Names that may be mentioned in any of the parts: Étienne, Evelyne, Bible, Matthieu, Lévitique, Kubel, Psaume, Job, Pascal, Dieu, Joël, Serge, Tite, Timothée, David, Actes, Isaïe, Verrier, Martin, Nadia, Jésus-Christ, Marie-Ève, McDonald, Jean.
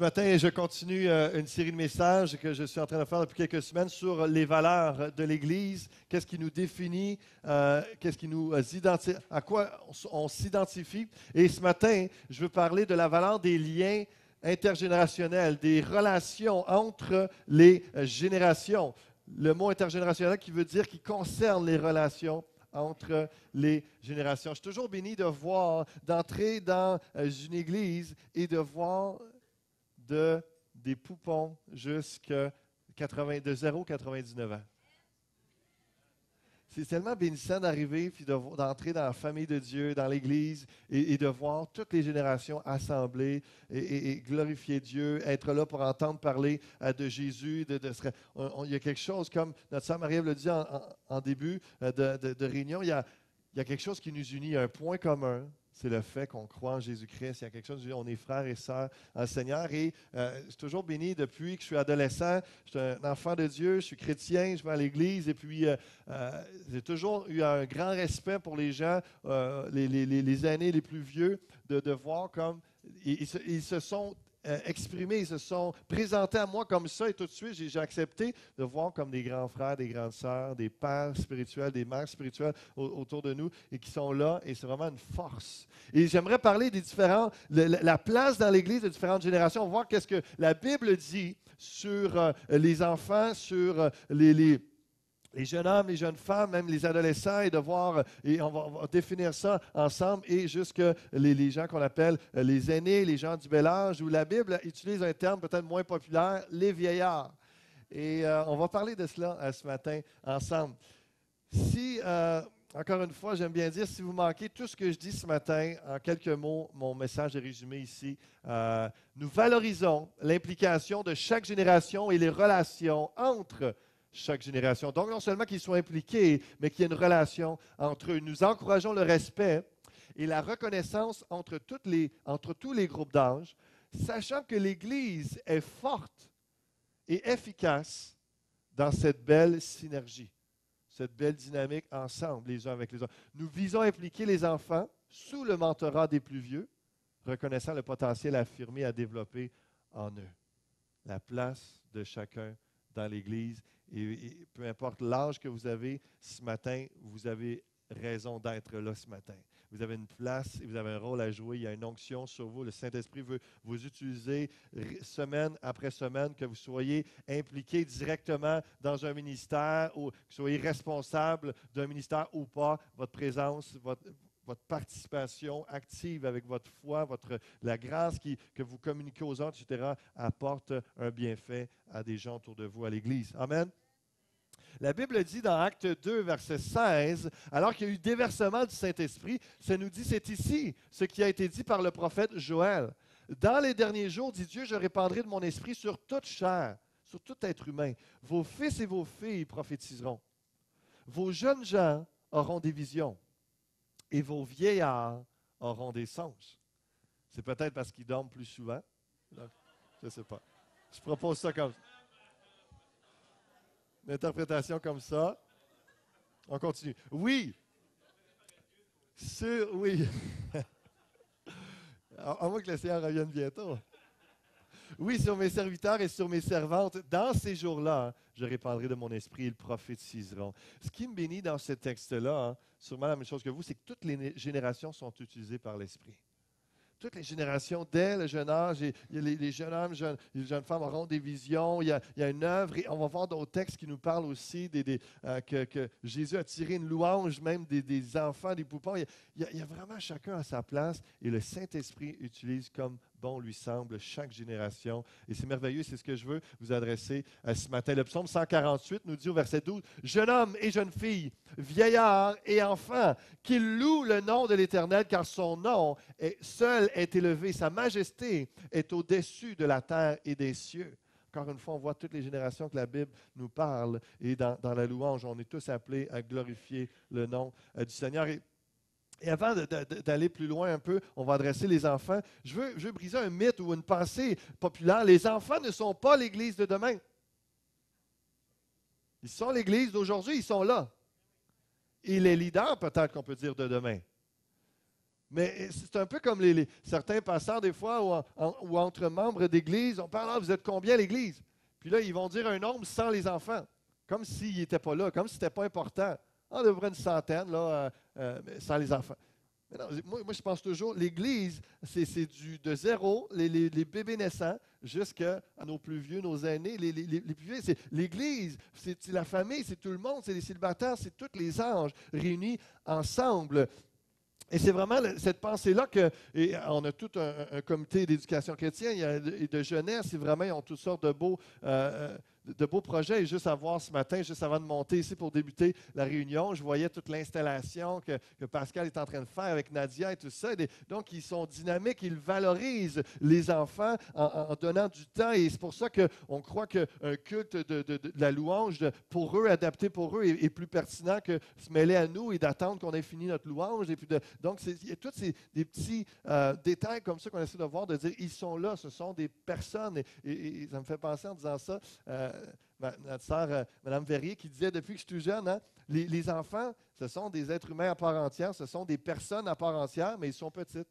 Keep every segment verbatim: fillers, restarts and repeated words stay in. Ce matin, je continue une série de messages que je suis en train de faire depuis quelques semaines sur les valeurs de l'Église, qu'est-ce qui nous définit, euh, qu'est-ce qui nous identifie, à quoi on s'identifie. Et ce matin, je veux parler de la valeur des liens intergénérationnels, des relations entre les générations. Le mot intergénérationnel qui veut dire qui concerne les relations entre les générations. Je suis toujours béni de voir, d'entrer dans une église et de voir de, des poupons jusqu'à quatre-vingts, de zéro à quatre-vingt-dix-neuf ans. C'est tellement bénissant d'arriver puis de, d'entrer dans la famille de Dieu, dans l'Église, et, et de voir toutes les générations assemblées et, et, et glorifier Dieu, être là pour entendre parler euh, de Jésus. De, de, on, on, il y a quelque chose, comme notre sœur Marie-Ève le dit en, en, en début euh, de, de, de réunion, il y, a, il y a quelque chose qui nous unit, un point commun. C'est le fait qu'on croit en Jésus-Christ. Il y a quelque chose, on est frères et sœurs en Seigneur. Et euh, je suis toujours béni depuis que je suis adolescent. Je suis un enfant de Dieu, je suis chrétien, je vais à l'église. Et puis, euh, euh, j'ai toujours eu un grand respect pour les gens, euh, les, les, les années les plus vieux, de, de voir comme ils, ils, se, ils se sont euh, exprimés, ils se sont présentés à moi comme ça. Et tout de suite, j'ai, j'ai accepté de voir comme des grands frères, des grandes sœurs, des pères spirituels, des mères spirituelles au, autour de nous et qui sont là. Et c'est vraiment une force. Et j'aimerais parler des différents, le, la place dans l'Église de différentes générations. On va voir qu'est-ce que la Bible dit sur euh, les enfants, sur euh, les, les, les jeunes hommes, les jeunes femmes, même les adolescents, et de voir, et on va, on va définir ça ensemble, et jusque les, les gens qu'on appelle les aînés, les gens du bel âge, où la Bible utilise un terme peut-être moins populaire, les vieillards. Et euh, on va parler de cela euh, ce matin ensemble. Si... Euh, Encore une fois, j'aime bien dire, si vous manquez tout ce que je dis ce matin, en quelques mots, mon message est résumé ici. Euh, nous valorisons l'implication de chaque génération et les relations entre chaque génération. Donc, non seulement qu'ils soient impliqués, mais qu'il y ait une relation entre eux. Nous encourageons le respect et la reconnaissance entre, toutes les, entre tous les groupes d'âge, sachant que l'Église est forte et efficace dans cette belle synergie. Cette belle dynamique ensemble, les uns avec les autres. Nous visons à impliquer les enfants sous le mentorat des plus vieux, reconnaissant le potentiel affirmé à développer en eux. La place de chacun dans l'Église, et, et peu importe l'âge que vous avez ce matin, vous avez raison d'être là ce matin. Vous avez une place et vous avez un rôle à jouer. Il y a une onction sur vous. Le Saint-Esprit veut vous utiliser semaine après semaine, que vous soyez impliqués directement dans un ministère ou que vous soyez responsable d'un ministère ou pas. Votre présence, votre, votre participation active avec votre foi, votre, la grâce qui, que vous communiquez aux autres, et cetera, apporte un bienfait à des gens autour de vous, à l'Église. Amen. La Bible dit dans Actes deux, verset seize, alors qu'il y a eu déversement du Saint-Esprit, ça nous dit, c'est ici ce qui a été dit par le prophète Joël. « Dans les derniers jours, dit Dieu, je répandrai de mon esprit sur toute chair, sur tout être humain. Vos fils et vos filles prophétiseront. Vos jeunes gens auront des visions et vos vieillards auront des songes. » C'est peut-être parce qu'ils dorment plus souvent. Donc, je ne sais pas. Je propose ça comme ça. Une interprétation comme ça. On continue. Oui. Sur, oui. À moins que le Seigneur revienne bientôt. Oui, sur mes serviteurs et sur mes servantes, dans ces jours-là, je répandrai de mon esprit, ils prophétiseront. Ce qui me bénit dans ce texte-là, hein, sûrement la même chose que vous, c'est que toutes les générations sont utilisées par l'Esprit. Toutes les générations, dès le jeune âge, et les, les jeunes hommes, jeunes, les jeunes femmes auront des visions, il y a, il y a une œuvre. Et on va voir d'autres textes qui nous parlent aussi des, des, euh, que, que Jésus a tiré une louange même des, des enfants, des poupons. Il y, a, il, y a, il y a vraiment chacun à sa place. Et le Saint-Esprit utilise comme bon lui semble chaque génération. Et c'est merveilleux, c'est ce que je veux vous adresser euh, ce matin. Le psaume cent quarante-huit nous dit au verset douze, « Jeune homme et jeune fille, vieillard et enfant, qu'ils louent le nom de l'Éternel, car son nom est seul est élevé, sa majesté est au-dessus de la terre et des cieux. » Encore une fois, on voit toutes les générations que la Bible nous parle, et dans, dans la louange, on est tous appelés à glorifier le nom euh, du Seigneur. Et, et avant de, de, d'aller plus loin un peu, on va adresser les enfants. Je veux, je veux briser un mythe ou une pensée populaire. Les enfants ne sont pas l'Église de demain. Ils sont l'Église d'aujourd'hui, ils sont là. Et les leaders, peut-être qu'on peut dire, de demain. Mais c'est un peu comme les, les, certains pasteurs, des fois, ou, en, ou entre membres d'église, on parle, ah, vous êtes combien à l'église? Puis là, ils vont dire un nombre sans les enfants, comme s'ils n'étaient pas là, comme si ce n'était pas important. On devrait une centaine, là, euh, euh, sans les enfants. Mais non, moi, moi, je pense toujours, l'église, c'est, c'est du, de zéro, les, les, les bébés naissants, jusqu'à nos plus vieux, nos aînés, les, les, les plus vieux. C'est l'église, c'est, c'est la famille, c'est tout le monde, c'est les célibataires, c'est tous les anges réunis ensemble. Et c'est vraiment cette pensée-là que, et on a tout un, un comité d'éducation chrétienne et de jeunesse, et vraiment, ils ont toutes sortes de beaux, euh, de beaux projets. Et juste à voir ce matin, juste avant de monter ici pour débuter la réunion, je voyais toute l'installation que, que Pascal est en train de faire avec Nadia et tout ça. Et donc, ils sont dynamiques, ils valorisent les enfants en, en donnant du temps. Et c'est pour ça qu'on croit qu'un culte de, de, de la louange, de, pour eux, adapté pour eux, est, est plus pertinent que se mêler à nous et d'attendre qu'on ait fini notre louange. Et puis de, donc, il y a tous ces des petits euh, détails comme ça qu'on essaie de voir, de dire, ils sont là, ce sont des personnes. Et, et, et ça me fait penser en disant ça, euh, Ma, notre sœur, euh, Mme Verrier, qui disait depuis que je suis jeune, hein, les, les enfants, ce sont des êtres humains à part entière, ce sont des personnes à part entière, mais ils sont petites.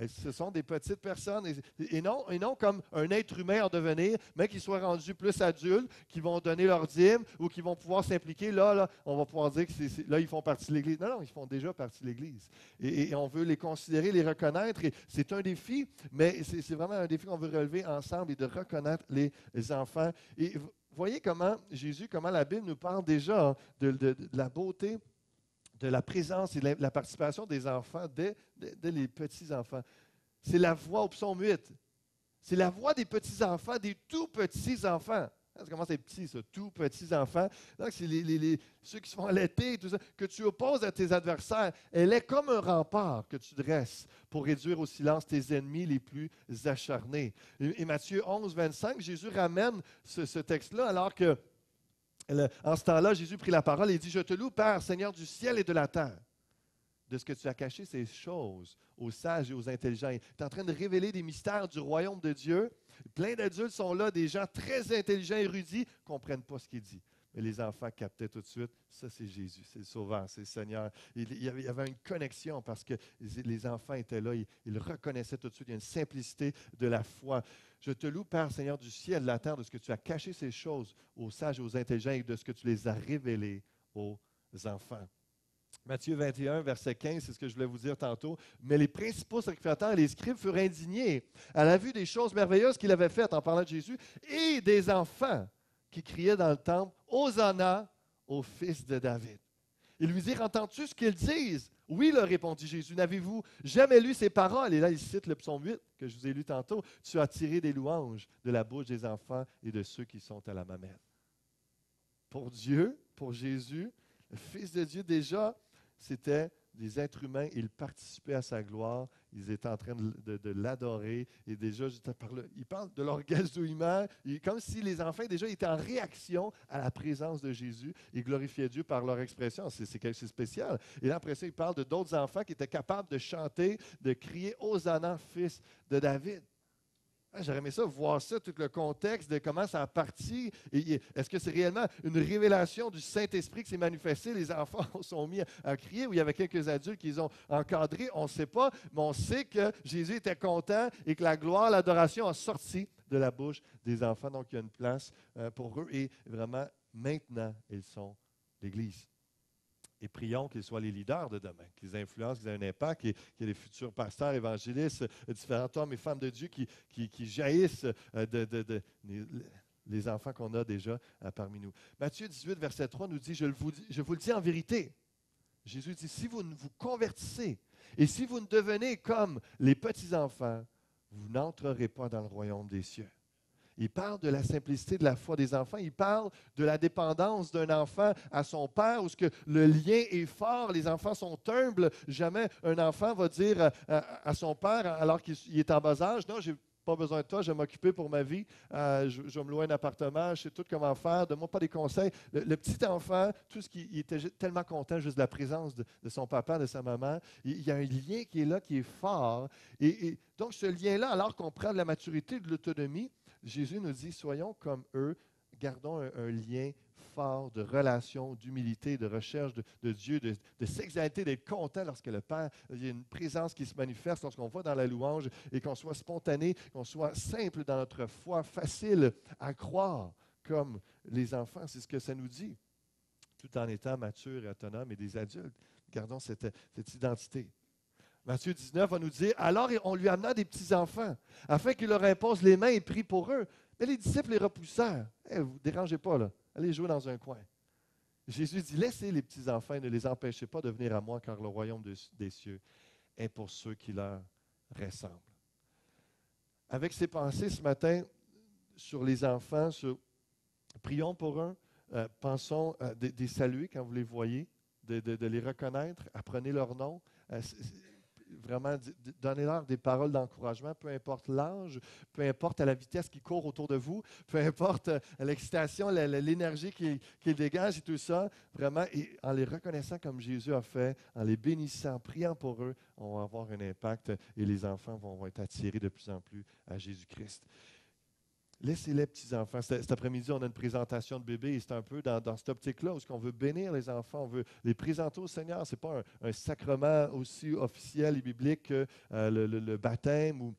Et ce sont des petites personnes, et, et, non, et non comme un être humain en devenir, mais qui soit rendu plus adulte, qui vont donner leur dîme ou qui vont pouvoir s'impliquer. Là, là on va pouvoir dire que c'est, c'est, là, ils font partie de l'Église. Non, non, ils font déjà partie de l'Église. Et, et on veut les considérer, les reconnaître. Et c'est un défi, mais c'est, c'est vraiment un défi qu'on veut relever ensemble et de reconnaître les, les enfants. Et vous voyez comment Jésus, comment la Bible nous parle déjà de, de, de la beauté, de la présence et de la participation des enfants, dès, dès, dès les petits-enfants. C'est la voix au psaume huit. C'est la voix des petits-enfants, des tout-petits-enfants. Ça commence à être petit, ça, tout-petits-enfants. Donc, c'est les, les, les, ceux qui se font allaiter et tout ça, que tu opposes à tes adversaires. Elle est comme un rempart que tu dresses pour réduire au silence tes ennemis les plus acharnés. Et, et Matthieu onze, vingt-cinq, Jésus ramène ce, ce texte-là alors que en ce temps-là, Jésus prit la parole et dit, « Je te loue, Père, Seigneur du ciel et de la terre, de ce que tu as caché ces choses aux sages et aux intelligents. » Tu es en train de révéler des mystères du royaume de Dieu. Plein d'adultes sont là, des gens très intelligents, érudits, ne comprennent pas ce qu'il dit. Mais les enfants captaient tout de suite, ça c'est Jésus, c'est le Sauveur, c'est le Seigneur. Il y avait une connexion parce que les enfants étaient là, ils, ils reconnaissaient tout de suite, il y a une simplicité de la foi. Je te loue, Père, Seigneur du ciel, de la terre, de ce que tu as caché ces choses aux sages et aux intelligents et de ce que tu les as révélées aux enfants. Matthieu vingt et un, verset quinze, c'est ce que je voulais vous dire tantôt. « Mais les principaux sacrificateurs et les scribes furent indignés à la vue des choses merveilleuses qu'il avait faites en parlant de Jésus et des enfants qui criaient dans le temple, « Hosanna au fils de David. » Ils lui dirent, « Entends-tu ce qu'ils disent? » « Oui, leur répondit Jésus, n'avez-vous jamais lu ces paroles? » Et là, il cite le psaume huit que je vous ai lu tantôt. « Tu as tiré des louanges de la bouche des enfants et de ceux qui sont à la mamelle. » Pour Dieu, pour Jésus, le Fils de Dieu, déjà, c'était des êtres humains. Ils participaient à sa gloire. Ils étaient en train de, de, de l'adorer. Et déjà, je te parle, il parle de l'orgasme, comme si les enfants, déjà, étaient en réaction à la présence de Jésus. Ils glorifiaient Dieu par leur expression. C'est, c'est quelque chose de spécial. Et là, après ça, il parle de d'autres enfants qui étaient capables de chanter, de crier « Hosanna, fils de David ». J'aurais aimé ça, voir ça, tout le contexte de comment ça a parti. Et est-ce que c'est réellement une révélation du Saint-Esprit qui s'est manifestée? Les enfants sont mis à crier, ou il y avait quelques adultes qui les ont encadrés, on ne sait pas, mais on sait que Jésus était content et que la gloire, l'adoration a sorti de la bouche des enfants. Donc, il y a une place pour eux. Et vraiment, maintenant, ils sont l'Église. Et prions qu'ils soient les leaders de demain, qu'ils influencent, qu'ils aient un impact, et qu'il y ait des futurs pasteurs, évangélistes, différents hommes et femmes de Dieu qui, qui, qui jaillissent de, de, de, de, les enfants qu'on a déjà parmi nous. Matthieu dix-huit, verset trois nous dit, je vous, je vous le dis en vérité. Jésus dit, si vous ne vous convertissez et si vous ne devenez comme les petits-enfants, vous n'entrerez pas dans le royaume des cieux. Il parle de la simplicité de la foi des enfants. Il parle de la dépendance d'un enfant à son père, où ce que le lien est fort, les enfants sont humbles. Jamais un enfant va dire à, à son père, alors qu'il est en bas âge, « Non, j'ai pas besoin de toi, je vais m'occuper pour ma vie, euh, je, je vais me louer un appartement, je sais tout comment faire, donne-moi pas des conseils. » Le, le petit enfant, tout ce qu'il il était tellement content juste de la présence de, de son papa, de sa maman. Il, il y a un lien qui est là, qui est fort. Et, et donc, ce lien-là, alors qu'on prend de la maturité, de l'autonomie, Jésus nous dit, soyons comme eux, gardons un, un lien confort, de relation, d'humilité, de recherche de, de Dieu, de, de s'exalter, d'être content lorsque le Père, il y a une présence qui se manifeste, lorsqu'on va dans la louange et qu'on soit spontané, qu'on soit simple dans notre foi, facile à croire comme les enfants. C'est ce que ça nous dit, tout en étant matures et autonomes et des adultes. Gardons cette, cette identité. Matthieu dix-neuf va nous dire, « Alors on lui amena des petits-enfants, afin qu'il leur impose les mains et prie pour eux. » Mais les disciples les repoussèrent. Hey, « Vous ne dérangez pas, là. Allez jouer dans un coin. » Jésus dit, « Laissez les petits-enfants et ne les empêchez pas de venir à moi, car le royaume de, des cieux est pour ceux qui leur ressemblent. » Avec ces pensées ce matin sur les enfants, sur prions pour eux, euh, pensons à des, des saluer quand vous les voyez, de, de, de les reconnaître, apprenez leur nom, euh, vraiment, donnez-leur des paroles d'encouragement, peu importe l'âge, peu importe la vitesse qui court autour de vous, peu importe l'excitation, l'énergie qui, qui dégage et tout ça. Vraiment, et en les reconnaissant comme Jésus a fait, en les bénissant, en priant pour eux, on va avoir un impact et les enfants vont, vont être attirés de plus en plus à Jésus-Christ. Laissez-les, petits-enfants. Cet après-midi, on a une présentation de bébés et c'est un peu dans, dans cette optique-là où on veut bénir les enfants, on veut les présenter au Seigneur. Ce n'est pas un, un sacrement aussi officiel et biblique que euh, le, le, le baptême ou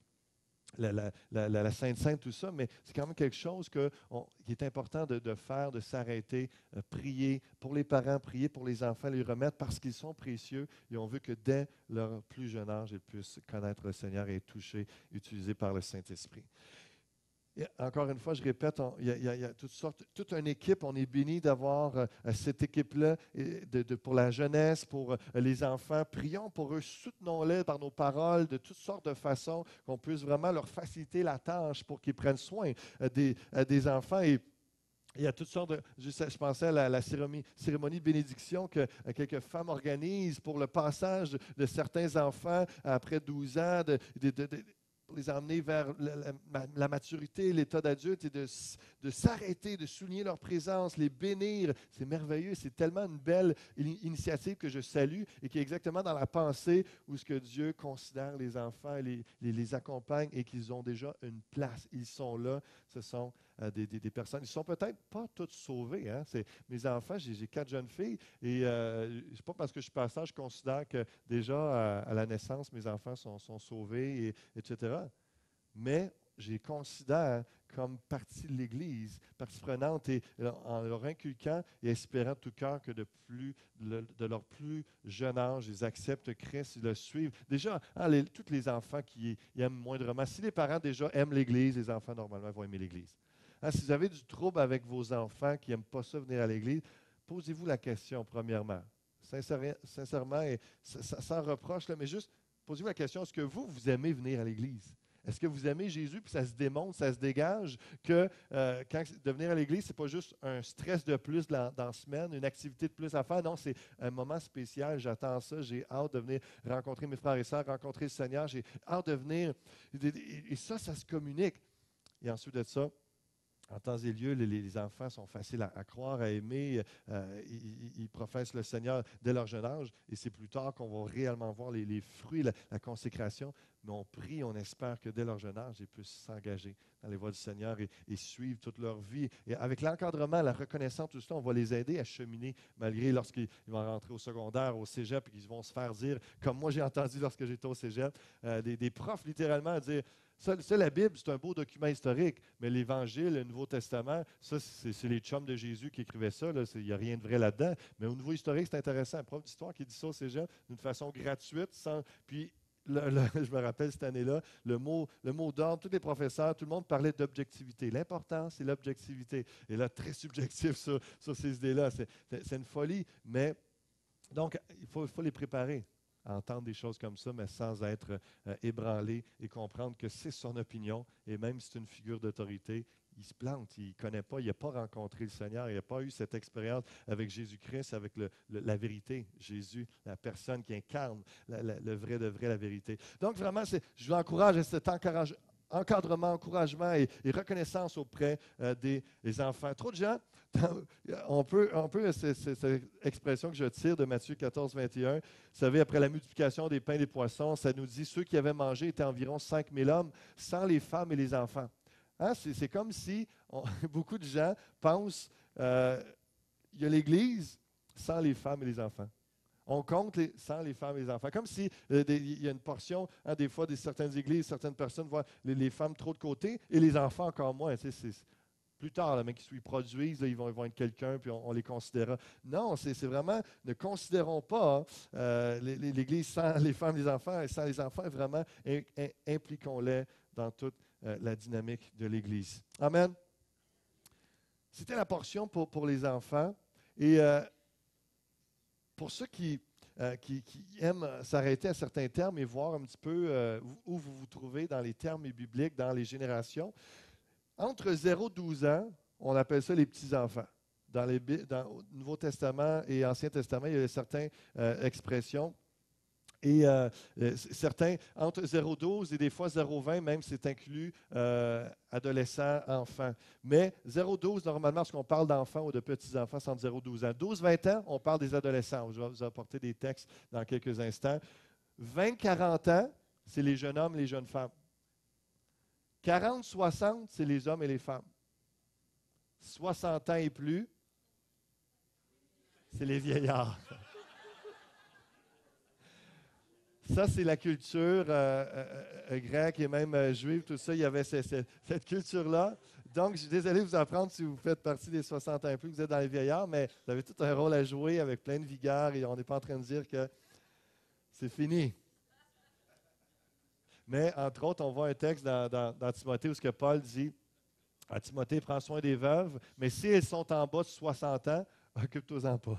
la, la, la, la Sainte-Sainte, tout ça, mais c'est quand même quelque chose que on, qui est important de, de faire, de s'arrêter, euh, prier pour les parents, prier pour les enfants, les remettre parce qu'ils sont précieux et on veut que dès leur plus jeune âge, ils puissent connaître le Seigneur et être touchés, utilisés par le Saint-Esprit. Et encore une fois, je répète, il y, y, y a toutes sortes, toute une équipe, on est béni d'avoir euh, cette équipe-là de, de, pour la jeunesse, pour euh, les enfants. Prions pour eux, soutenons-les par nos paroles, de toutes sortes de façons, qu'on puisse vraiment leur faciliter la tâche pour qu'ils prennent soin euh, des, euh, des enfants. Et il y a toutes sortes de... Je, je pensais à la, la cérémonie, cérémonie de bénédiction que euh, quelques femmes organisent pour le passage de, de certains enfants après douze ans, de... de, de, de pour les emmener vers la, la, la maturité, l'état d'adulte, et de, de s'arrêter, de souligner leur présence, les bénir. C'est merveilleux, c'est tellement une belle initiative que je salue et qui est exactement dans la pensée où ce que Dieu considère les enfants, les, les, les accompagne et qu'ils ont déjà une place. Ils sont là, ce sont euh, des, des, des personnes. Ils ne sont peut-être pas toutes sauvées. Hein? C'est, mes enfants, j'ai, j'ai quatre jeunes filles et euh, c'est pas parce que je suis pasteur, je considère que déjà à, à la naissance, mes enfants sont, sont sauvés, et, et cetera Mais je les considère comme partie de l'Église, partie prenante, et en leur inculquant et espérant de tout cœur que de, plus, de leur plus jeune âge, ils acceptent Christ, ils le suivent. Déjà, hein, les, tous les enfants qui aiment moindrement, si les parents déjà aiment l'Église, les enfants normalement vont aimer l'Église. Hein, si vous avez du trouble avec vos enfants qui n'aiment pas ça venir à l'Église, posez-vous la question premièrement, sincère, sincèrement, et sans reproche, là, mais juste posez-vous la question, est-ce que vous, vous aimez venir à l'Église? Est-ce que vous aimez Jésus? Puis ça se démontre, ça se dégage que euh, quand de venir à l'Église, ce n'est pas juste un stress de plus dans la semaine, une activité de plus à faire. Non, c'est un moment spécial. J'attends ça. J'ai hâte de venir rencontrer mes frères et sœurs, rencontrer le Seigneur. J'ai hâte de venir. Et ça, ça se communique. Et ensuite de ça, en temps et lieu, les, les enfants sont faciles à, à croire, à aimer. Euh, ils, ils professent le Seigneur dès leur jeune âge. Et c'est plus tard qu'on va réellement voir les, les fruits, la, la consécration. Mais on prie, on espère que dès leur jeune âge, ils puissent s'engager dans les voies du Seigneur et, et suivre toute leur vie. Et avec l'encadrement, la reconnaissance, tout cela, on va les aider à cheminer malgré lorsqu'ils vont rentrer au secondaire, au cégep, et qu'ils vont se faire dire, comme moi j'ai entendu lorsque j'étais au cégep, euh, des, des profs littéralement à dire, ça, ça, la Bible, c'est un beau document historique, mais l'Évangile, le Nouveau Testament, ça, c'est, c'est les chums de Jésus qui écrivaient ça. Il n'y a rien de vrai là-dedans. Mais au niveau historique, c'est intéressant. Un prof d'histoire qui dit ça aux cégep d'une façon gratuite, sans, puis le, le, je me rappelle cette année-là, le mot, le mot d'ordre, tous les professeurs, tout le monde parlait d'objectivité. L'important, c'est l'objectivité. Et là, très subjectif sur, sur ces idées-là. C'est, c'est une folie, mais donc, il faut, faut les préparer. Entendre des choses comme ça, mais sans être euh, ébranlé et comprendre que c'est son opinion. Et même si c'est une figure d'autorité, il se plante, il ne connaît pas, il n'a pas rencontré le Seigneur, il n'a pas eu cette expérience avec Jésus-Christ, avec le, le, la vérité, Jésus, la personne qui incarne la, la, le vrai de vrai, la vérité. Donc vraiment, c'est, je l'encourage à cet encourage, encadrement, encouragement et, et reconnaissance auprès euh, des, des enfants. Trop de gens, dans, on peut, on peut c'est, c'est, cette expression que je tire de Matthieu quatorze, vingt et un, vous savez, après la multiplication des pains et des poissons, ça nous dit, ceux qui avaient mangé étaient environ cinq mille hommes, sans les femmes et les enfants. Hein? C'est, c'est comme si on, beaucoup de gens pensent euh, y a l'Église sans les femmes et les enfants. On compte les, sans les femmes et les enfants. Comme s'il euh, y a une portion, hein, des fois, de certaines églises, certaines personnes voient les, les femmes trop de côté et les enfants encore moins. C'est, c'est, plus tard, là, mais qu'ils se produisent, là, ils, vont, ils vont être quelqu'un, puis on, on les considérera. Non, c'est, c'est vraiment, ne considérons pas euh, l'Église sans les femmes et les enfants, et sans les enfants, vraiment, in, in, impliquons-les dans toute euh, la dynamique de l'Église. Amen. C'était la portion pour, pour les enfants. Et... Euh, Pour ceux qui, euh, qui, qui aiment s'arrêter à certains termes et voir un petit peu euh, où vous vous trouvez dans les termes bibliques, dans les générations, entre zéro et douze ans, on appelle ça les petits-enfants. Dans, les, dans le Nouveau Testament et Ancien Testament, il y a certaines euh, expressions. Et euh, certains, entre zéro et douze et des fois zéro et vingt, même, c'est inclus euh, adolescents, enfants. Mais zéro à douze, normalement, lorsqu'on parle d'enfants ou de petits-enfants, c'est entre zéro et douze ans. douze à vingt ans, on parle des adolescents. Je vais vous apporter des textes dans quelques instants. vingt à quarante ans, c'est les jeunes hommes et les jeunes femmes. quarante à soixante, c'est les hommes et les femmes. soixante ans et plus, c'est les vieillards. Ça, c'est la culture euh, euh, grecque et même euh, juive, tout ça. Il y avait cette, cette, cette culture-là. Donc, je suis désolé de vous apprendre si vous faites partie des soixante ans et plus, vous êtes dans les vieillards, mais vous avez tout un rôle à jouer avec plein de vigueur et on n'est pas en train de dire que c'est fini. Mais, entre autres, on voit un texte dans, dans, dans Timothée où ce que Paul dit à Timothée, prends soin des veuves, mais si elles sont en bas de soixante ans, occupe-toi-en pas.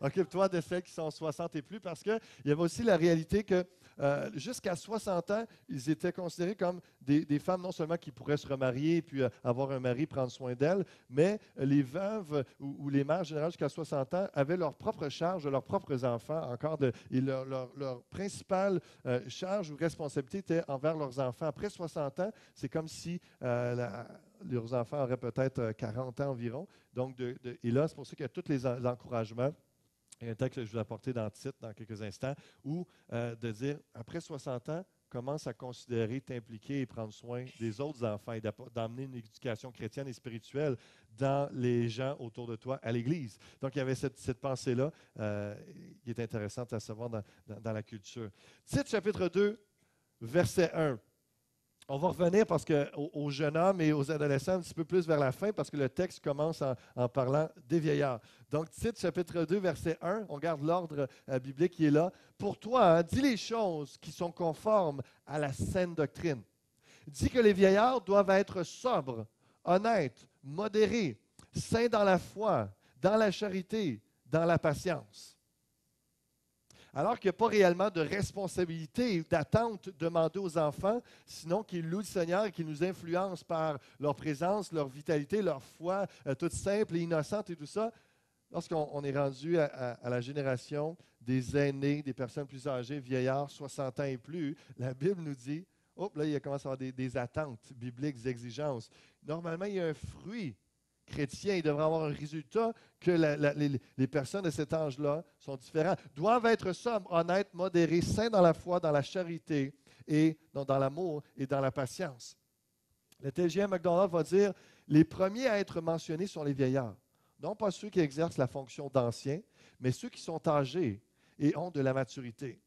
Occupe-toi de celles qui sont soixante et plus, parce qu'il y avait aussi la réalité que euh, jusqu'à soixante ans, ils étaient considérés comme des, des femmes non seulement qui pourraient se remarier et puis euh, avoir un mari, prendre soin d'elles, mais les veuves ou, ou les mères générales jusqu'à soixante ans avaient leur propre charge, leurs propres enfants encore, de, et leur, leur, leur principale euh, charge ou responsabilité était envers leurs enfants. Après soixante ans, c'est comme si... Euh, la, leurs enfants auraient peut-être quarante ans environ. Donc de, de, et là, c'est pour ça qu'il y a tous les encouragements. Il y a un texte que je vais apporter dans Tite dans quelques instants, où euh, de dire, après soixante ans, commence à considérer, t'impliquer et prendre soin des autres enfants et d'amener une éducation chrétienne et spirituelle dans les gens autour de toi à l'Église. Donc, il y avait cette, cette pensée-là euh, qui est intéressante à savoir dans, dans, dans la culture. Tite, chapitre deux, verset un. On va revenir parce que aux, aux jeunes hommes et aux adolescents un petit peu plus vers la fin, parce que le texte commence en, en parlant des vieillards. Donc, Tite, chapitre deux, verset un, on garde l'ordre euh, biblique qui est là. « Pour toi, hein, dis les choses qui sont conformes à la saine doctrine. Dis que les vieillards doivent être sobres, honnêtes, modérés, saints dans la foi, dans la charité, dans la patience. » Alors qu'il n'y a pas réellement de responsabilité ou d'attente demandée aux enfants, sinon qu'ils louent le Seigneur et qu'ils nous influencent par leur présence, leur vitalité, leur foi, euh, toute simple et innocente et tout ça. Lorsqu'on on est rendu à, à, à la génération des aînés, des personnes plus âgées, vieillards, soixante ans et plus, la Bible nous dit, oh, là, il commence à y avoir des, des attentes bibliques, des exigences. Normalement, il y a un fruit chrétien, il devrait avoir un résultat que la, la, les, les personnes de cet âge-là sont différentes. Doivent être sobres, honnêtes, modérés, saints dans la foi, dans la charité, et non, dans l'amour et dans la patience. Le T G M McDonald va dire, les premiers à être mentionnés sont les vieillards. Non pas ceux qui exercent la fonction d'anciens, mais ceux qui sont âgés et ont de la maturité.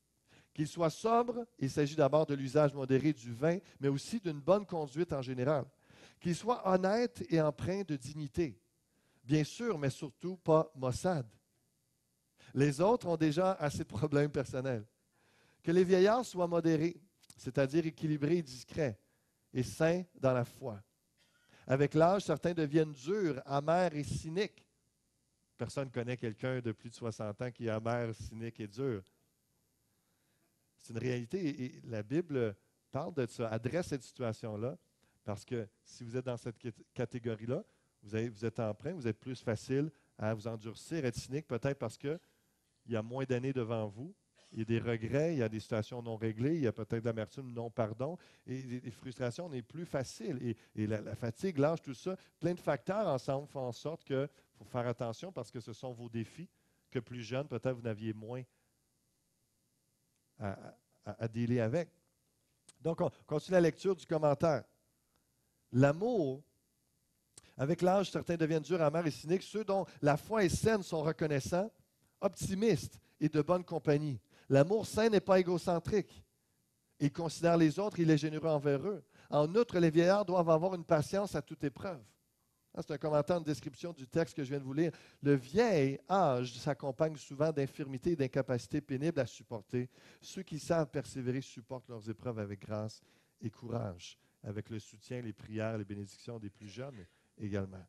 Qu'ils soient sobres, il s'agit d'abord de l'usage modéré du vin, mais aussi d'une bonne conduite en général. Qu'ils soient honnêtes et empreints de dignité. Bien sûr, mais surtout pas maussades. Les autres ont déjà assez de problèmes personnels. Que les vieillards soient modérés, c'est-à-dire équilibrés et discrets, et saints dans la foi. Avec l'âge, certains deviennent durs, amers et cyniques. Personne ne connaît quelqu'un de plus de soixante ans qui est amer, cynique et dur. C'est une réalité et la Bible parle de ça, adresse cette situation-là. Parce que si vous êtes dans cette catégorie-là, vous, vous êtes empreint, vous êtes plus facile à vous endurcir, être cynique, peut-être parce qu'il y a moins d'années devant vous, il y a des regrets, il y a des situations non réglées, il y a peut-être de l'amertume, non-pardon, et les frustrations n'est plus facile. Et, et la, la fatigue, l'âge, tout ça, plein de facteurs ensemble font en sorte qu'il faut faire attention parce que ce sont vos défis que plus jeunes, peut-être vous n'aviez moins à, à, à dealer avec. Donc, on continue la lecture du commentaire. L'amour Avec l'âge, certains deviennent durs, amers et cyniques. Ceux dont la foi est saine sont reconnaissants, optimistes et de bonne compagnie. L'amour sain n'est pas égocentrique. Il considère les autres, il est généreux envers eux. En outre, les vieillards doivent avoir une patience à toute épreuve. C'est un commentaire, une description du texte que je viens de vous lire. Le vieil âge s'accompagne souvent d'infirmités et d'incapacités pénibles à supporter. Ceux qui savent persévérer supportent leurs épreuves avec grâce et courage, avec le soutien, les prières, les bénédictions des plus jeunes également.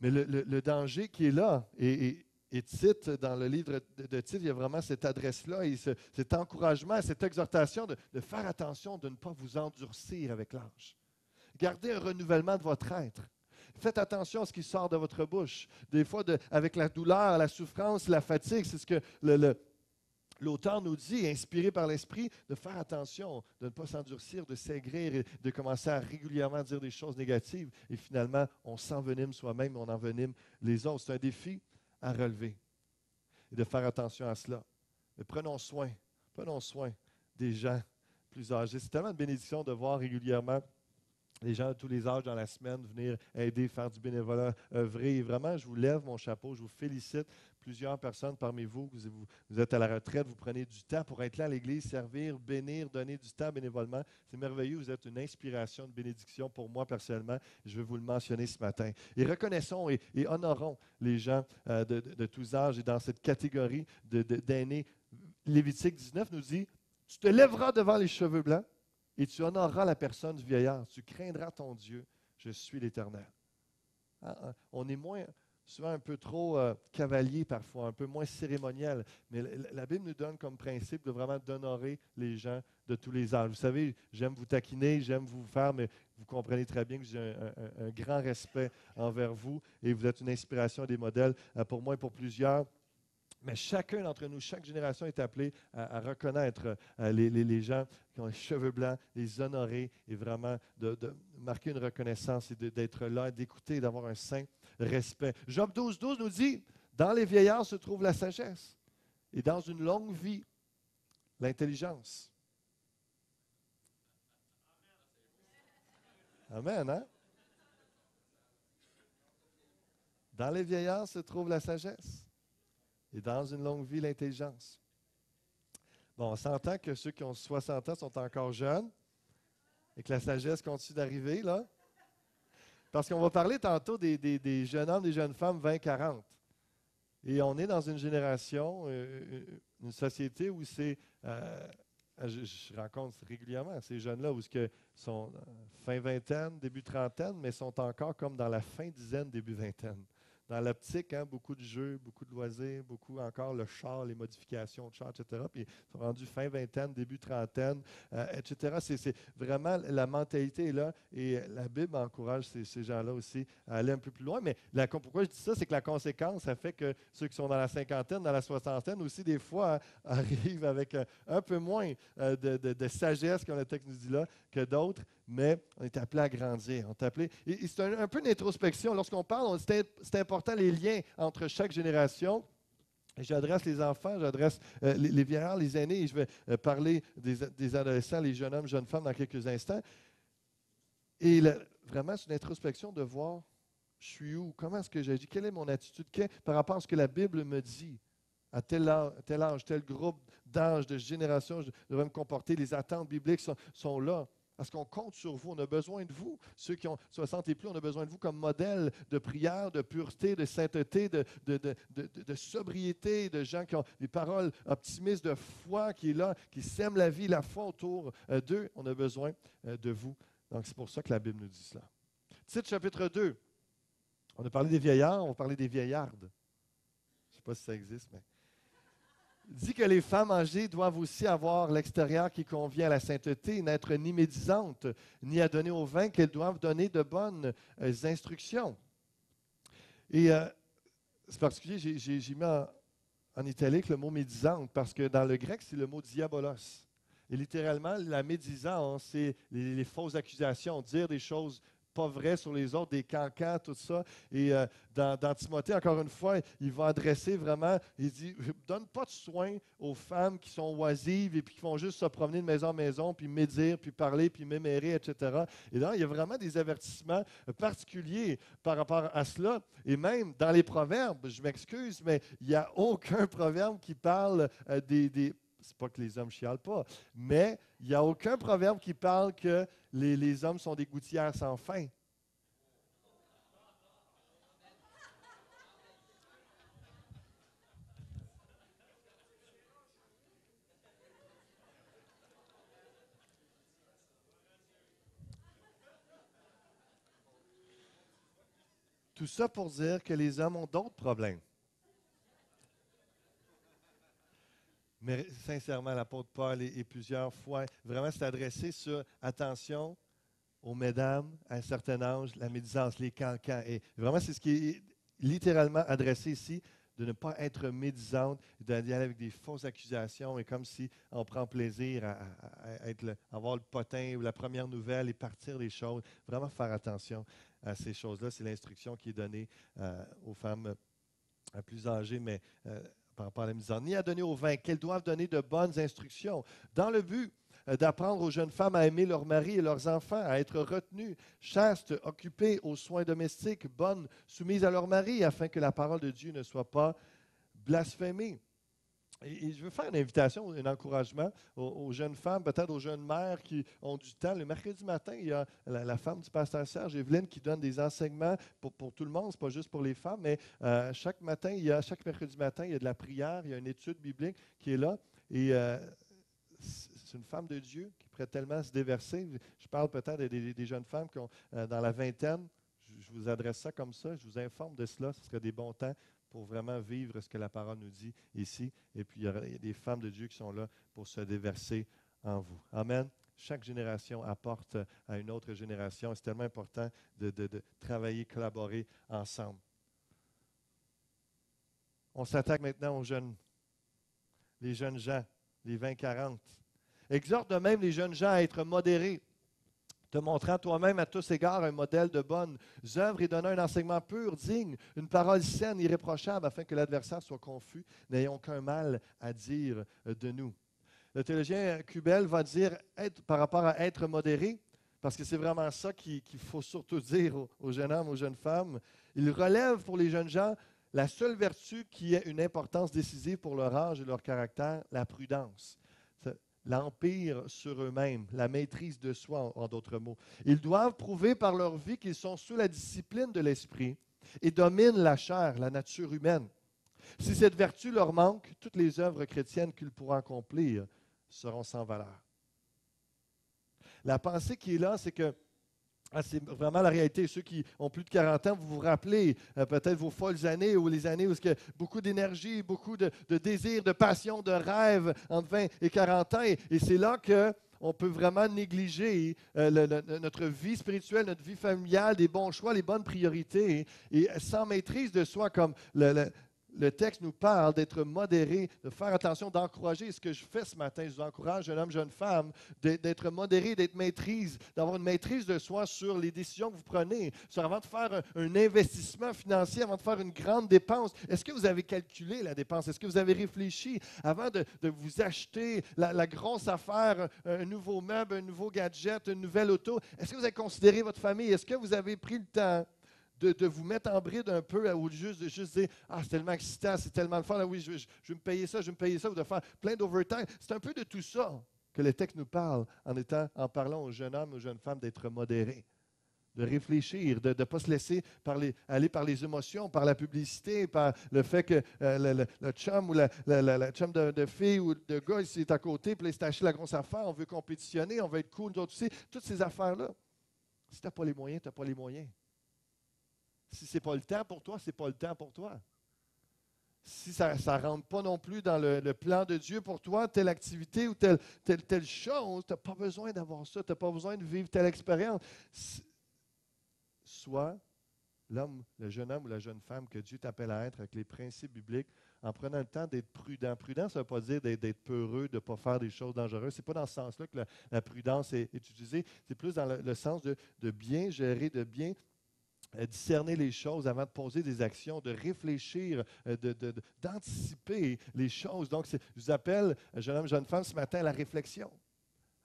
Mais le, le, le danger qui est là, et, et, et Tite, dans le livre de, de Tite, il y a vraiment cette adresse-là, et ce, cet encouragement, cette exhortation de, de faire attention, de ne pas vous endurcir avec l'âge. Gardez un renouvellement de votre être. Faites attention à ce qui sort de votre bouche. Des fois, de, avec la douleur, la souffrance, la fatigue, c'est ce que le, le, l'auteur nous dit, inspiré par l'Esprit, de faire attention, de ne pas s'endurcir, de s'aigrir, et de commencer à régulièrement dire des choses négatives. Et finalement, on s'envenime soi-même, on envenime les autres. C'est un défi à relever et de faire attention à cela. Mais prenons soin, prenons soin des gens plus âgés. C'est tellement une bénédiction de voir régulièrement les gens de tous les âges dans la semaine venir aider, faire du bénévolat, œuvrer. Et vraiment, je vous lève mon chapeau, je vous félicite. Plusieurs personnes parmi vous, vous, vous êtes à la retraite, vous prenez du temps pour être là à l'Église, servir, bénir, donner du temps bénévolement. C'est merveilleux, vous êtes une inspiration, une bénédiction pour moi personnellement. Je vais vous le mentionner ce matin. Et reconnaissons et, et honorons les gens euh, de, de, de tous âges. Et dans cette catégorie de, de, d'aînés, Lévitique dix-neuf nous dit, « Tu te lèveras devant les cheveux blancs, et tu honoreras la personne du vieillard. Tu craindras ton Dieu. Je suis l'Éternel. » On est moins, souvent un peu trop euh, cavalier parfois, un peu moins cérémoniel. Mais la, la Bible nous donne comme principe de vraiment d'honorer les gens de tous les âges. Vous savez, j'aime vous taquiner, j'aime vous faire, mais vous comprenez très bien que j'ai un, un, un grand respect envers vous. Et vous êtes une inspiration des modèles euh, pour moi et pour plusieurs. Mais chacun d'entre nous, chaque génération est appelée à, à reconnaître à les, les, les gens qui ont les cheveux blancs, les honorer et vraiment de, de marquer une reconnaissance et de, d'être là, d'écouter, d'avoir un saint respect. Job douze, douze nous dit, « Dans les vieillards se trouve la sagesse et dans une longue vie, l'intelligence. » Amen, hein? « Dans les vieillards se trouve la sagesse. » Et dans une longue vie, l'intelligence. » Bon, on s'entend que ceux qui ont soixante ans sont encore jeunes et que la sagesse continue d'arriver, là. Parce qu'on va parler tantôt des, des, des jeunes hommes, des jeunes femmes vingt quarante. Et on est dans une génération, une société où c'est... Euh, je, je rencontre régulièrement ces jeunes-là où ils sont fin vingtaine, début trentaine, mais sont encore comme dans la fin dizaine, début vingtaine. Dans l'optique, hein, beaucoup de jeux, beaucoup de loisirs, beaucoup encore le char, les modifications de char, et cetera. Puis ils sont rendus fin vingtaine, début trentaine, euh, et cetera. C'est, c'est vraiment la mentalité est là et la Bible encourage ces, ces gens-là aussi à aller un peu plus loin. Mais la, pourquoi je dis ça, c'est que la conséquence, ça fait que ceux qui sont dans la cinquantaine, dans la soixantaine aussi, des fois, arrivent avec un, un peu moins de, de, de sagesse, comme le texte nous dit là, que d'autres. Mais on est appelé à grandir, on est appelé... Et, et c'est un, un peu une introspection. Lorsqu'on parle, on, c'est, c'est important les liens entre chaque génération. Et j'adresse les enfants, j'adresse euh, les, les vieillards, les aînés, et je vais euh, parler des, des adolescents, les jeunes hommes, jeunes femmes dans quelques instants. Et là, vraiment, c'est une introspection de voir, je suis où, comment est-ce que j'agis, quelle est mon attitude, quelle, par rapport à ce que la Bible me dit. À tel âge, tel, âge, tel groupe d'âges, de générations, je devrais me comporter, les attentes bibliques sont, sont là. Parce qu'on compte sur vous, on a besoin de vous. Ceux qui ont soixante et plus, on a besoin de vous comme modèle de prière, de pureté, de sainteté, de, de, de, de, de sobriété, de gens qui ont des paroles optimistes, de foi qui est là, qui sème la vie, la foi autour d'eux. On a besoin de vous. Donc, c'est pour ça que la Bible nous dit cela. Tite, chapitre deux. On a parlé des vieillards, on va parler des vieillardes. Je ne sais pas si ça existe, mais... dit que les femmes âgées doivent aussi avoir l'extérieur qui convient à la sainteté, n'être ni médisantes, ni à donner au vin, qu'elles doivent donner de bonnes euh, instructions. Et euh, c'est particulier, j'ai, j'ai, j'ai mis en, en italique le mot médisante, parce que dans le grec, c'est le mot diabolos. Et littéralement, la médisance, c'est les, les fausses accusations, dire des choses pas vrai sur les autres, des cancans, tout ça. Et euh, dans, dans Timothée, encore une fois, il va adresser vraiment, il dit, donne pas de soin aux femmes qui sont oisives et puis qui vont juste se promener de maison en maison, puis médire, puis parler, puis mémérer, et cetera. Et là, il y a vraiment des avertissements particuliers par rapport à cela. Et même dans les proverbes, je m'excuse, mais il n'y a aucun proverbe qui parle euh, des... des c'est pas que les hommes chialent pas, mais il n'y a aucun proverbe qui parle que les, les hommes sont des gouttières sans fin. Tout ça pour dire que les hommes ont d'autres problèmes. Mais sincèrement, l'apôtre Paul et, et plusieurs fois, vraiment s'est adressé sur attention aux mesdames à un certain âge, la médisance, les cancans. Et vraiment, c'est ce qui est littéralement adressé ici, de ne pas être médisante, d'aller avec des fausses accusations et comme si on prend plaisir à, à, à être le, avoir le potin ou la première nouvelle et partir les choses. Vraiment faire attention à ces choses-là. C'est l'instruction qui est donnée euh, aux femmes euh, plus âgées, mais... Euh, par rapport à la misère, ni à donner au vin, qu'elles doivent donner de bonnes instructions, dans le but d'apprendre aux jeunes femmes à aimer leurs maris et leurs enfants, à être retenues, chastes, occupées aux soins domestiques, bonnes, soumises à leur mari, afin que la parole de Dieu ne soit pas blasphémée. Et je veux faire une invitation, un encouragement aux, aux jeunes femmes, peut-être aux jeunes mères qui ont du temps. Le mercredi matin, il y a la, la femme du pasteur Serge, Evelyne, qui donne des enseignements pour, pour tout le monde, ce n'est pas juste pour les femmes, mais euh, chaque matin, il y a, chaque mercredi matin, il y a de la prière, il y a une étude biblique qui est là. Et euh, c'est une femme de Dieu qui pourrait tellement se déverser. Je parle peut-être des, des jeunes femmes qui ont euh, dans la vingtaine. Je, je vous adresse ça comme ça, je vous informe de cela, ce serait des bons temps pour vraiment vivre ce que la parole nous dit ici. Et puis, il y a des femmes de Dieu qui sont là pour se déverser en vous. Amen. Chaque génération apporte à une autre génération. C'est tellement important de, de, de travailler, collaborer ensemble. On s'attaque maintenant aux jeunes, les jeunes gens, les vingt quarante. Exhorte de même les jeunes gens à être modérés, te montrant toi-même à tous égards un modèle de bonnes œuvres et donnant un enseignement pur, digne, une parole saine, irréprochable, afin que l'adversaire soit confus, n'ayant aucun mal à dire de nous. Le théologien Kubel va dire être, par rapport à être modéré, parce que c'est vraiment ça qu'il qu'il faut surtout dire aux, aux jeunes hommes, aux jeunes femmes. Il relève pour les jeunes gens la seule vertu qui ait une importance décisive pour leur âge et leur caractère, la prudence. L'empire sur eux-mêmes, la maîtrise de soi, en d'autres mots. Ils doivent prouver par leur vie qu'ils sont sous la discipline de l'esprit et dominent la chair, la nature humaine. Si cette vertu leur manque, toutes les œuvres chrétiennes qu'ils pourront accomplir seront sans valeur. La pensée qui est là, c'est que ah, c'est vraiment la réalité. Ceux qui ont plus de quarante ans, vous vous rappelez euh, peut-être vos folles années ou les années où que beaucoup d'énergie, beaucoup de, de désir, de passion, de rêve entre vingt et quarante ans. Et, et c'est là qu'on peut vraiment négliger euh, le, le, notre vie spirituelle, notre vie familiale, les bons choix, les bonnes priorités. Et sans maîtrise de soi, comme le, le, le texte nous parle, d'être modéré, de faire attention, d'encourager. Ce que je fais ce matin, je vous encourage, jeune homme, jeune femme, d'être modéré, d'être maîtrise, d'avoir une maîtrise de soi sur les décisions que vous prenez. Sur avant de faire un, un investissement financier, avant de faire une grande dépense, est-ce que vous avez calculé la dépense? Est-ce que vous avez réfléchi avant de, de vous acheter la, la grosse affaire, un, un nouveau meuble, un nouveau gadget, une nouvelle auto? Est-ce que vous avez considéré votre famille? Est-ce que vous avez pris le temps De, de vous mettre en bride un peu, ou juste de juste dire « Ah, c'est tellement excitant, c'est tellement le fun, ah oui, je, je, je vais me payer ça, je vais me payer ça », ou de faire plein d'overtime. C'est un peu de tout ça que le texte nous parle en, étant, en parlant aux jeunes hommes, aux jeunes femmes d'être modérés, de réfléchir, de ne pas se laisser par les, aller par les émotions, par la publicité, par le fait que euh, le, le, le chum ou la, la, la, la chum de, de fille ou de gars, il est à côté, puis il s'est acheté la grosse affaire, on veut compétitionner, on veut être cool, nous autres aussi, toutes ces affaires-là. Si tu n'as pas les moyens, tu n'as pas les moyens. Si ce n'est pas le temps pour toi, ce n'est pas le temps pour toi. Si ça ne rentre pas non plus dans le, le plan de Dieu pour toi, telle activité ou telle, telle, telle chose, tu n'as pas besoin d'avoir ça, tu n'as pas besoin de vivre telle expérience. Sois l'homme, le jeune homme ou la jeune femme que Dieu t'appelle à être avec les principes bibliques, en prenant le temps d'être prudent. Prudent, ça ne veut pas dire d'être peureux, de ne pas faire des choses dangereuses. Ce n'est pas dans ce sens-là que la, la prudence est, est utilisée. C'est plus dans le, le sens de, de bien gérer, de bien euh, discerner les choses avant de poser des actions, de réfléchir, euh, de, de, de, d'anticiper les choses. Donc, je vous appelle, jeune homme, jeune femme, ce matin à la réflexion.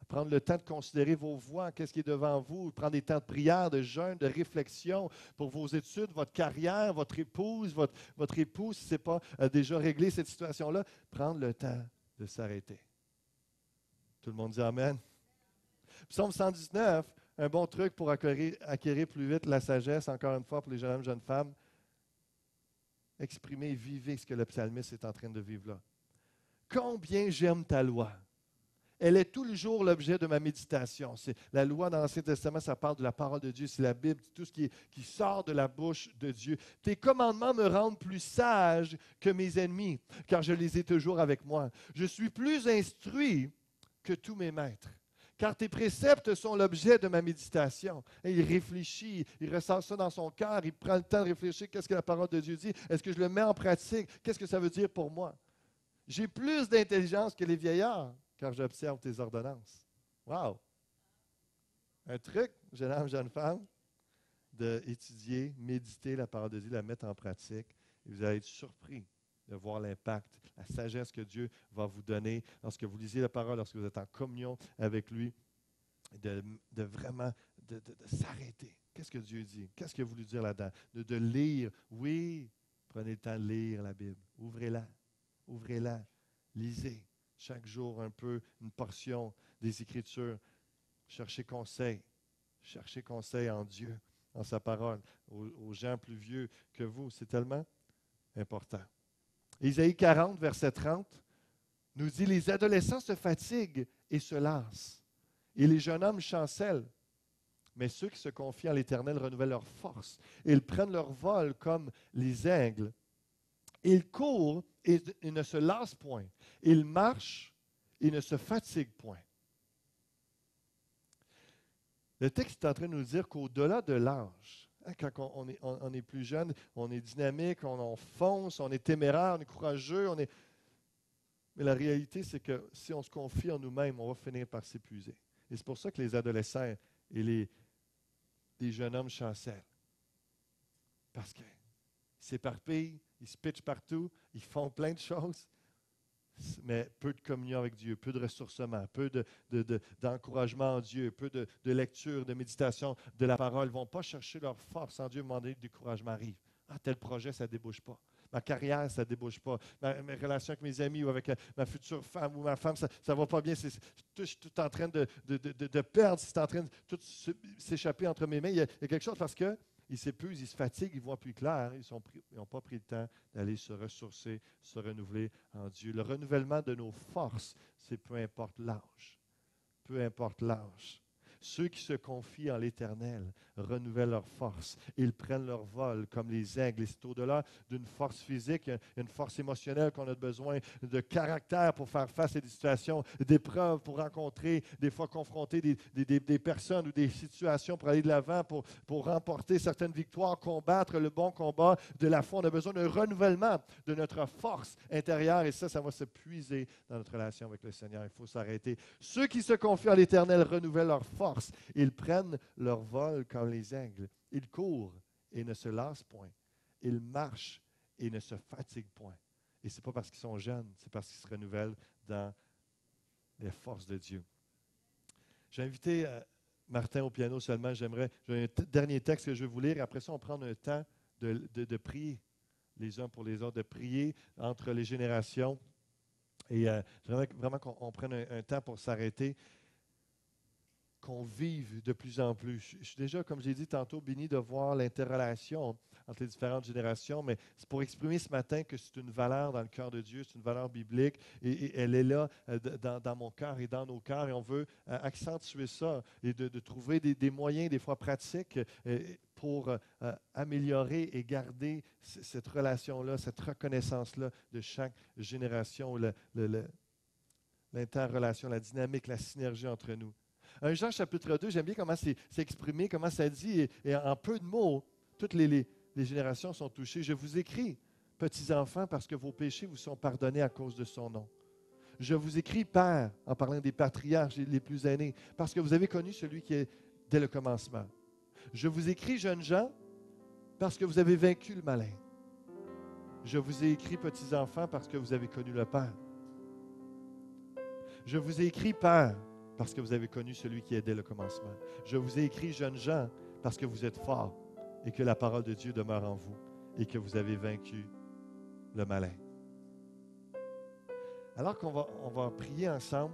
Prendre le temps de considérer vos voies, qu'est-ce qui est devant vous, prendre des temps de prière, de jeûne, de réflexion pour vos études, votre carrière, votre épouse, votre, votre épouse, si ce n'est pas déjà réglé cette situation-là, prendre le temps de s'arrêter. Tout le monde dit amen. Psaume cent dix-neuf, un bon truc pour acquérir, acquérir plus vite la sagesse, encore une fois, pour les jeunes hommes, jeunes femmes. Exprimez, vivez ce que le psalmiste est en train de vivre là. Combien j'aime ta loi! Elle est tout le jour l'objet de ma méditation. C'est la loi dans l'Ancien Testament, ça parle de la parole de Dieu, c'est la Bible, tout ce qui, est, qui sort de la bouche de Dieu. Tes commandements me rendent plus sage que mes ennemis, car je les ai toujours avec moi. Je suis plus instruit que tous mes maîtres, car tes préceptes sont l'objet de ma méditation. Et il réfléchit, il ressent ça dans son cœur, il prend le temps de réfléchir, qu'est-ce que la parole de Dieu dit? Est-ce que je le mets en pratique? Qu'est-ce que ça veut dire pour moi? J'ai plus d'intelligence que les vieillards, car j'observe tes ordonnances. Wow! Un truc, jeune homme, jeune femme, d'étudier, méditer la parole de Dieu, la mettre en pratique. Et vous allez être surpris de voir l'impact, la sagesse que Dieu va vous donner lorsque vous lisez la parole, lorsque vous êtes en communion avec lui, de, de vraiment de, de, de s'arrêter. Qu'est-ce que Dieu dit? Qu'est-ce qu'il a voulu dire là-dedans? De, de lire. Oui, prenez le temps de lire la Bible. Ouvrez-la. Ouvrez-la. Lisez. Chaque jour, un peu, une portion des Écritures. Cherchez conseil. Cherchez conseil en Dieu, en sa parole, aux, aux gens plus vieux que vous. C'est tellement important. Isaïe quarante, verset trente, nous dit « Les adolescents se fatiguent et se lassent, et les jeunes hommes chancellent. Mais ceux qui se confient en l'Éternel renouvellent leur force. Ils prennent leur vol comme les aigles. Ils courent et ne se lassent point. Ils marchent et ne se fatiguent point. » Le texte est en train de nous dire qu'au-delà de l'âge, hein, quand on est, on est plus jeune, on est dynamique, on, on fonce, on est téméraire, on est courageux, on est... Mais la réalité, c'est que si on se confie en nous-mêmes, on va finir par s'épuiser. Et c'est pour ça que les adolescents et les, les jeunes hommes chancellent. Parce qu'ils s'éparpillent, ils se pitchent partout, ils font plein de choses, mais peu de communion avec Dieu, peu de ressourcement, peu de, de, de, d'encouragement en Dieu, peu de, de lecture, de méditation, de la parole. Ils ne vont pas chercher leur force en Dieu, demander que du couragement arrive. Ah, tel projet, ça ne débouche pas. Ma carrière, ça ne débouche pas. Ma, mes relations avec mes amis ou avec ma future femme ou ma femme, ça ne va pas bien. C'est, c'est, je suis tout en train de, de, de, de perdre, c'est en train de tout s'échapper entre mes mains. Il y a, il y a quelque chose parce que ils s'épuisent, ils se fatiguent, ils voient plus clair. Ils n'ont pas pris le temps d'aller se ressourcer, se renouveler en Dieu. Le renouvellement de nos forces, c'est peu importe l'âge. Peu importe l'âge. Ceux qui se confient en l'Éternel renouvellent leurs forces. Ils prennent leur vol comme les aigles. Et c'est au-delà d'une force physique, une force émotionnelle qu'on a besoin de caractère pour faire face à des situations, d'épreuves, pour rencontrer, des fois confronter des, des, des, des personnes ou des situations pour aller de l'avant, pour, pour remporter certaines victoires, combattre le bon combat de la foi. On a besoin d'un renouvellement de notre force intérieure et ça, ça va se puiser dans notre relation avec le Seigneur. Il faut s'arrêter. Ceux qui se confient en l'Éternel renouvellent leurs forces. Ils prennent leur vol comme les aigles. Ils courent et ne se lassent point. Ils marchent et ne se fatiguent point. Et ce n'est pas parce qu'ils sont jeunes, c'est parce qu'ils se renouvellent dans les forces de Dieu. J'ai invité euh, Martin au piano seulement. J'aimerais, j'ai un t- dernier texte que je vais vous lire. Après ça, on prend un temps de, de, de prier les uns pour les autres, de prier entre les générations. Et euh, j'aimerais vraiment qu'on on prenne un, un temps pour s'arrêter. Qu'on vive de plus en plus. Je suis déjà, comme j'ai dit tantôt, béni de voir l'interrelation entre les différentes générations, mais c'est pour exprimer ce matin que c'est une valeur dans le cœur de Dieu, c'est une valeur biblique, et, et elle est là dans, dans mon cœur et dans nos cœurs, et on veut accentuer ça, et de, de trouver des, des moyens, des fois pratiques, pour améliorer et garder cette relation-là, cette reconnaissance-là de chaque génération, le, le, le, l'interrelation, la dynamique, la synergie entre nous. Un Jean chapitre deux, j'aime bien comment c'est, c'est exprimé, comment ça dit, et, et en peu de mots, toutes les, les, les générations sont touchées. « Je vous écris, petits enfants, parce que vos péchés vous sont pardonnés à cause de son nom. Je vous écris, Père, en parlant des patriarches et les plus aînés, parce que vous avez connu celui qui est dès le commencement. Je vous écris, jeunes gens, parce que vous avez vaincu le malin. Je vous ai écrit, petits enfants, parce que vous avez connu le Père. Je vous ai écrit, Père, parce que vous avez connu celui qui est dès le commencement. Je vous ai écrit, jeunes gens, parce que vous êtes forts et que la parole de Dieu demeure en vous et que vous avez vaincu le malin. Alors qu'on va, on va prier ensemble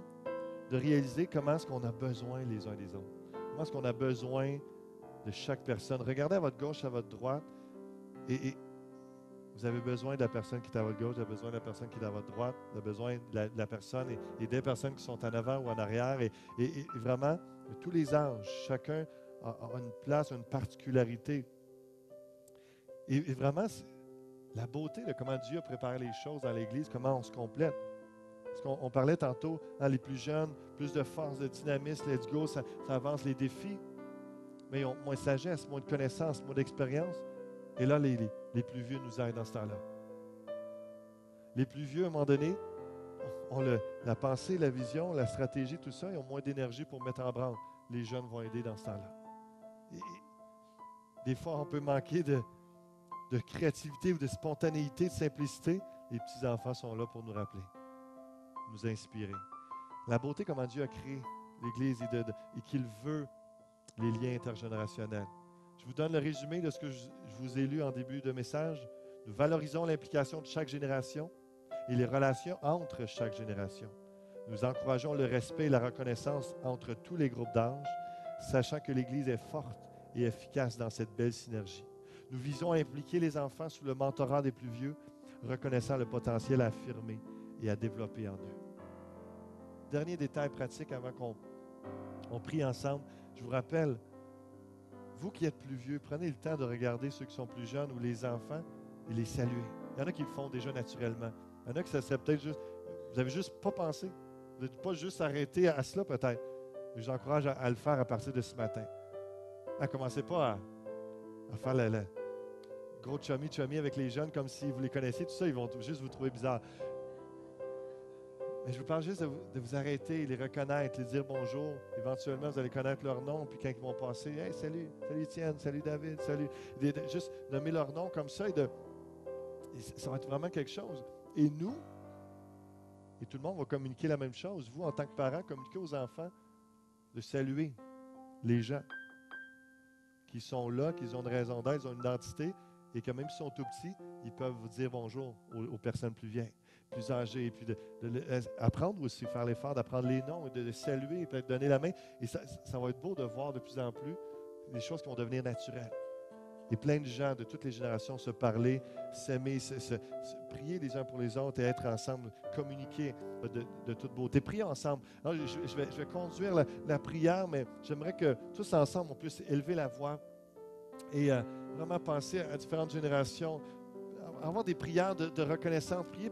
de réaliser comment est-ce qu'on a besoin les uns des autres. Comment est-ce qu'on a besoin de chaque personne. Regardez à votre gauche, à votre droite, et, et vous avez besoin de la personne qui est à votre gauche, vous avez besoin de la personne qui est à votre droite, vous avez besoin de la, de la personne et, et des personnes qui sont en avant ou en arrière. Et, et, et vraiment, de tous les âges, chacun a, a une place, une particularité. Et, et vraiment, la beauté de comment Dieu a préparé les choses dans l'Église, comment on se complète. Parce qu'on on parlait tantôt, hein, les plus jeunes, plus de force, de dynamisme, let's go, ça, ça avance les défis. Mais ils ont moins de sagesse, moins de connaissances, moins d'expérience. Et là, les, les, les plus vieux nous aident dans ce temps-là. Les plus vieux, à un moment donné, ont le, la pensée, la vision, la stratégie, tout ça, ils ont moins d'énergie pour mettre en branle. Les jeunes vont aider dans ce temps-là. Et, et, des fois, on peut manquer de, de créativité ou de spontanéité, de simplicité. Les petits-enfants sont là pour nous rappeler, nous inspirer. La beauté, comment Dieu a créé l'Église et, de, de, et qu'il veut les liens intergénérationnels. Je vous donne le résumé de ce que je vous ai lu en début de message. Nous valorisons l'implication de chaque génération et les relations entre chaque génération. Nous encourageons le respect et la reconnaissance entre tous les groupes d'âge, sachant que l'Église est forte et efficace dans cette belle synergie. Nous visons à impliquer les enfants sous le mentorat des plus vieux, reconnaissant le potentiel à affirmer et à développer en eux. Dernier détail pratique avant qu'on on prie ensemble. Je vous rappelle, vous qui êtes plus vieux, prenez le temps de regarder ceux qui sont plus jeunes ou les enfants et les saluer. Il y en a qui le font déjà naturellement. Il y en a qui ça serait peut-être juste... Vous n'avez juste pas pensé. Vous n'êtes pas juste arrêté à cela peut-être. Mais je vous encourage à, à le faire à partir de ce matin. Ne commencez pas à, à faire le, le gros chummy-chummy avec les jeunes comme si vous les connaissiez. Tout ça, ils vont juste vous trouver bizarre. Mais je vous parle juste de vous, de vous arrêter, les reconnaître, les dire bonjour. Éventuellement, vous allez connaître leur nom, puis quand ils vont passer, « Hey, salut, salut Étienne, salut David, salut. » de, de, Juste nommer leur nom comme ça, et, de, et ça va être vraiment quelque chose. Et nous, et tout le monde va communiquer la même chose. Vous, en tant que parents, communiquez aux enfants de saluer les gens qui sont là, qui ont une raison d'être, ils ont une identité, et que même s'ils sont tout petits, ils peuvent vous dire bonjour aux, aux personnes plus vieilles, plus âgés, et puis de, de, de, apprendre aussi, faire l'effort d'apprendre les noms, de, de saluer, et peut-être donner la main. Et ça, ça va être beau de voir de plus en plus des choses qui vont devenir naturelles. Et plein de gens de toutes les générations se parler, s'aimer, se, se, se prier les uns pour les autres et être ensemble, communiquer de, de toute beauté. Prions ensemble. Alors, je, je, vais, je vais conduire la, la prière, mais j'aimerais que tous ensemble, on puisse élever la voix et euh, vraiment penser à différentes générations, avoir des prières de, de reconnaissance, prier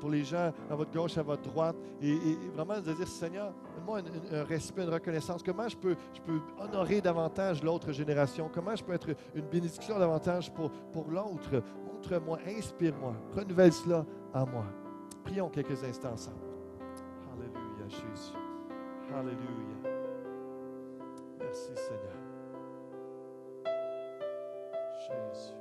pour les gens à votre gauche, à votre droite, et, et, et vraiment de dire, Seigneur, donne-moi un, un, un respect, une reconnaissance. Comment je peux, je peux honorer davantage l'autre génération? Comment je peux être une bénédiction davantage pour, pour l'autre? Montre-moi, inspire-moi, renouvelle cela en moi. Prions quelques instants ensemble. Alléluia, Jésus. Alléluia. Merci, Seigneur. Jésus.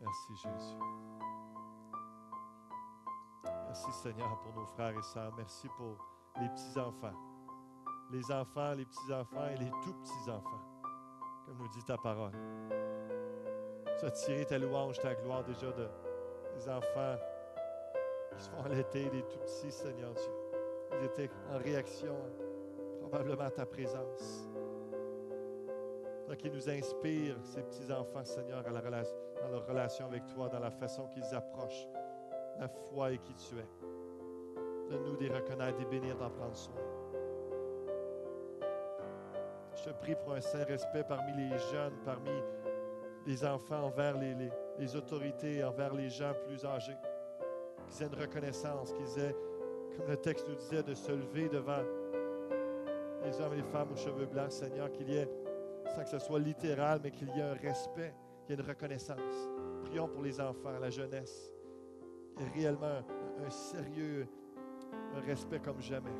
Merci Jésus. Merci Seigneur pour nos frères et sœurs. Merci pour les petits-enfants. Les enfants, les petits-enfants et les tout-petits-enfants. Comme nous dit ta parole. Tu as tiré ta louange, ta gloire déjà de, des enfants qui se font allaiter, des tout-petits, Seigneur Dieu. Ils étaient en réaction probablement à ta présence. Qui nous inspire, ces petits-enfants, Seigneur, à la relation, dans leur relation avec toi, dans la façon qu'ils approchent la foi et qui tu es. Donne-nous des reconnaître, des bénir, d'en prendre soin. Je te prie pour un saint respect parmi les jeunes, parmi les enfants, envers les, les, les autorités, envers les gens plus âgés, qu'ils aient une reconnaissance, qu'ils aient comme le texte nous disait, de se lever devant les hommes et les femmes aux cheveux blancs, Seigneur, qu'il y ait, sans que ce soit littéral, mais qu'il y ait un respect, qu'il y ait une reconnaissance. Prions pour les enfants, la jeunesse. Il y a réellement un, un sérieux, un respect comme jamais.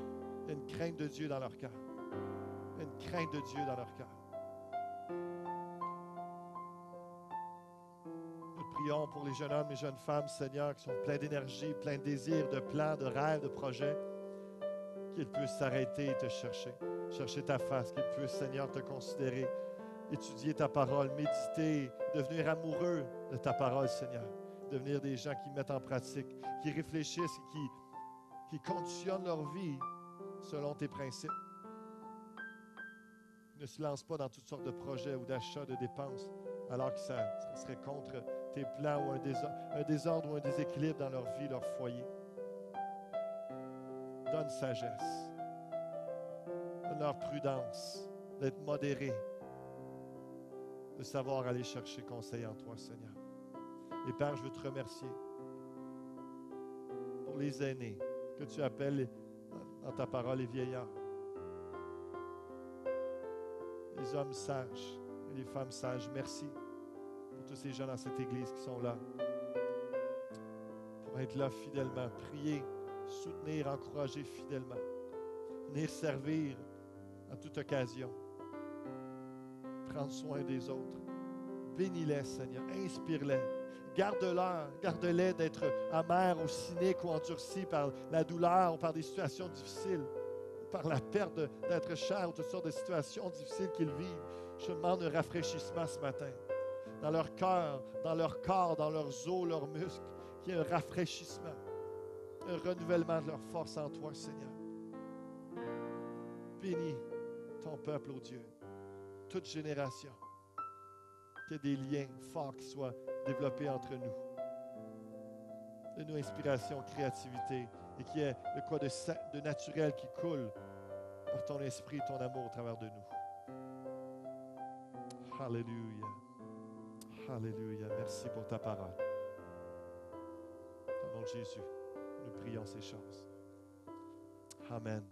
Il y a une crainte de Dieu dans leur cœur. Une crainte de Dieu dans leur cœur. Nous prions pour les jeunes hommes et jeunes femmes, Seigneur, qui sont pleins d'énergie, pleins de désirs, de plans, de rêves, de projets, qu'ils puissent s'arrêter et te chercher. Chercher ta face, qu'ils puissent, Seigneur, te considérer, étudier ta parole, méditer, devenir amoureux de ta parole, Seigneur. Devenir des gens qui mettent en pratique, qui réfléchissent, qui, qui conditionnent leur vie selon tes principes. Ne se lance pas dans toutes sortes de projets ou d'achats, de dépenses, alors que ça, ça serait contre tes plans ou un désordre, un désordre ou un déséquilibre dans leur vie, leur foyer. Donne sagesse, donne leur prudence, d'être modéré, de savoir aller chercher conseil en toi, Seigneur. Et Père, je veux te remercier pour les aînés que tu appelles dans ta parole les vieillards. Les hommes sages et les femmes sages, merci pour tous ces gens dans cette Église qui sont là, pour être là fidèlement, prier, soutenir, encourager fidèlement, venir servir à toute occasion, prendre soin des autres. Bénis-les, Seigneur, inspire-les, garde-leur, garde-les d'être amers ou cyniques ou endurcis par la douleur ou par des situations difficiles, par la perte d'être cher ou toutes sortes de situations difficiles qu'ils vivent. Je demande un rafraîchissement ce matin. Dans leur cœur, dans leur corps, dans leurs os, leurs muscles, qu'il y ait un rafraîchissement, un renouvellement de leur force en toi, Seigneur. Bénis ton peuple, ô Dieu, toute génération. Qu'il y ait des liens forts qui soient développés entre nous. Donne-nous inspiration, créativité, et qu'il y ait de quoi de, de naturel qui coule par ton esprit et ton amour au travers de nous. Alléluia. Alléluia. Merci pour ta parole. Au nom de Jésus, nous prions ces choses. Amen.